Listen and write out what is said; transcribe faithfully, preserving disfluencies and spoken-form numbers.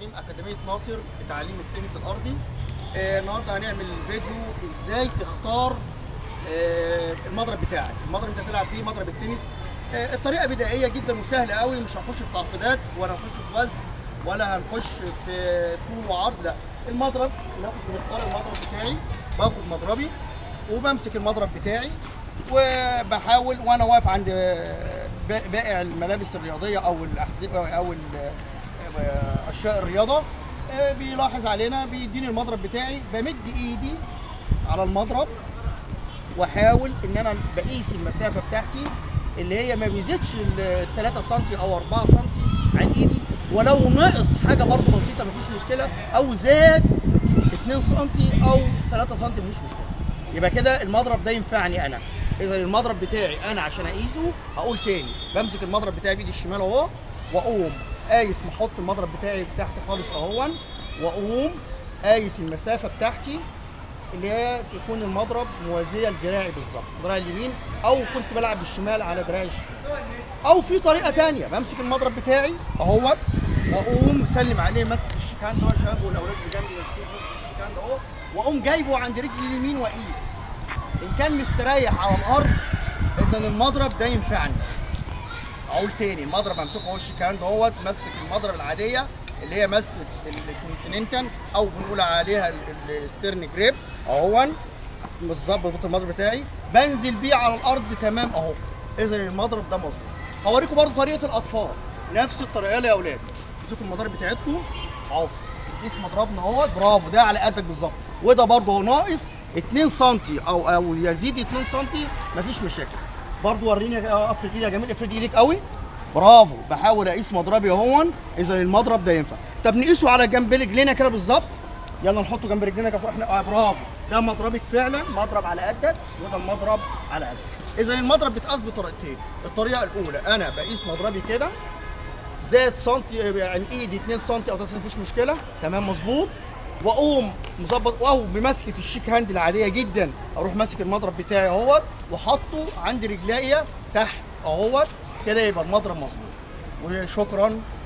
تقييم اكاديميه ناصر لتعليم التنس الارضي. آه النهارده هنعمل فيديو ازاي تختار آه المضرب بتاعك، المضرب اللي انت هتلعب بيه مضرب التنس. آه الطريقه بدائيه جدا وسهله قوي، مش هنخش في تعقيدات ولا هنخش في وزن ولا هنخش في طول وعرض، لا. المضرب بنختار المضرب بتاعي، باخد مضربي وبمسك المضرب بتاعي وبحاول وانا واقف عند بائع الملابس الرياضيه او الاحذيه او اشياء الرياضه، بيلاحظ علينا بيديني المضرب بتاعي، بمد ايدي على المضرب واحاول ان انا بقيس المسافه بتاعتي اللي هي ما بيزيدش ثلاثة سم او أربعة سم عن ايدي، ولو نقص حاجه برضه بسيطه مفيش مشكله، او زاد اتنين سم او ثلاثة سم مفيش مشكله. يبقى كده المضرب ده ينفعني انا. اذا المضرب بتاعي انا عشان اقيسه هقول تاني، بمسك المضرب بتاعي بايدي الشمال اهو، واقوم قايس، بحط المضرب بتاعي تحت خالص اهون، واقوم قايس المسافه بتاعتي اللي هي تكون المضرب موازيه لدراعي بالظبط، دراعي اليمين، او كنت بلعب بالشمال على دراعي الشمال. او في طريقه تانيه، بمسك المضرب بتاعي اهو واقوم مسلم عليه ماسكه الشيكان ده، شباب والاولاد اللي جنبي ماسكين الشيكان ده اهو، واقوم جايبه عند رجلي اليمين واقيس. ان كان مستريح على الارض اذا المضرب ده ينفعني. اقول تاني، المضرب امسكه اهو الشيكان دوت، ماسكه المضرب العاديه اللي هي ماسكه الكونتيننتال او بنقول عليها الستيرن جريب اهون، مظبط المضرب بتاعي، بنزل بيه على الارض تمام اهو، اذا المضرب ده مظبوط. هوريكم برضه طريقه الاطفال، نفس الطريقه يا اولاد، امسكوا المضارب بتاعتكم اهو، نقيس مضربنا اهو، برافو، ده على قدك بالظبط، وده برضه هو ناقص اتنين سم او او يزيد اتنين سم مفيش مشاكل. برضه وريني، افرد ايدك يا جميل، افرد ايدك قوي، برافو، بحاول اقيس مضربي اهون، اذا المضرب ده ينفع. طب نقيسه على جنب رجلينا كده بالظبط، يلا نحطه جنب رجلينا كده احنا، اه برافو، ده مضربك فعلا، مضرب على قدك، وده المضرب على قدك. اذا المضرب بيتقاس بطريقتين، الطريقه الاولى انا بقيس مضربي كده، زاد سنتي عن ايدي اتنين سم او ثلاثة سم مفيش مشكله، تمام مظبوط، واقوم مظبط اهو بمسكه الشيك هاند العاديه جدا، اروح ماسك المضرب بتاعي اهوت وحاطه عند رجليا تحت اهوت كده، يبقى المضرب مظبوط. وشكرا.